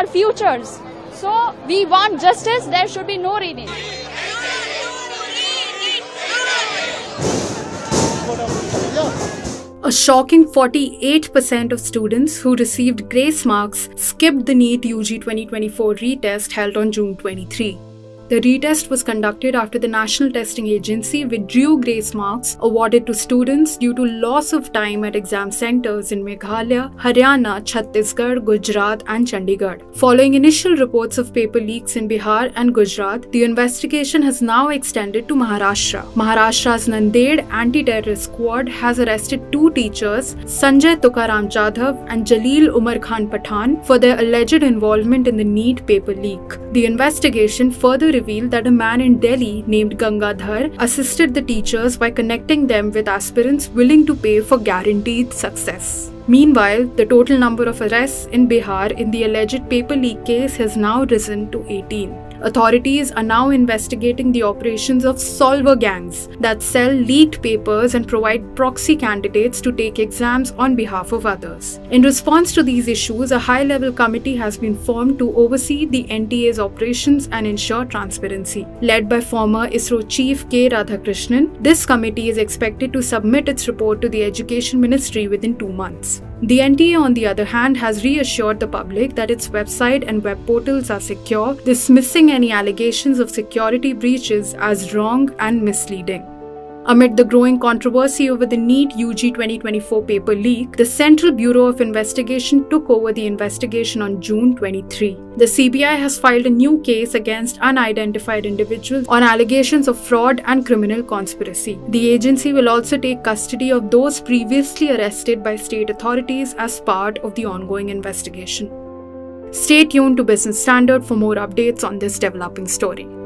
our futures. So we want justice, there should be no renege. A shocking 48% of students who received grace marks skipped the NEET UG 2024 retest held on June 23. The retest was conducted after the National Testing Agency withdrew grace marks awarded to students due to loss of time at exam centres in Meghalaya, Haryana, Chhattisgarh, Gujarat and Chandigarh. Following initial reports of paper leaks in Bihar and Gujarat, the investigation has now extended to Maharashtra. Maharashtra's Nanded Anti-Terrorist Squad has arrested two teachers, Sanjay Tukaram Jadhav and Jalil Umar Khan Pathan, for their alleged involvement in the NEET paper leak. The investigation further revealed that a man in Delhi named Ganga Dhar assisted the teachers by connecting them with aspirants willing to pay for guaranteed success. Meanwhile, the total number of arrests in Bihar in the alleged paper leak case has now risen to 18. Authorities are now investigating the operations of solver gangs that sell leaked papers and provide proxy candidates to take exams on behalf of others. In response to these issues, a high-level committee has been formed to oversee the NTA's operations and ensure transparency. Led by former ISRO Chief K. Radhakrishnan, this committee is expected to submit its report to the Education Ministry within 2 months. The NTA, on the other hand, has reassured the public that its website and web portals are secure, dismissing any allegations of security breaches as wrong and misleading. Amid the growing controversy over the NEET UG 2024 paper leak, the Central Bureau of Investigation took over the investigation on June 23. The CBI has filed a new case against unidentified individuals on allegations of fraud and criminal conspiracy. The agency will also take custody of those previously arrested by state authorities as part of the ongoing investigation. Stay tuned to Business Standard for more updates on this developing story.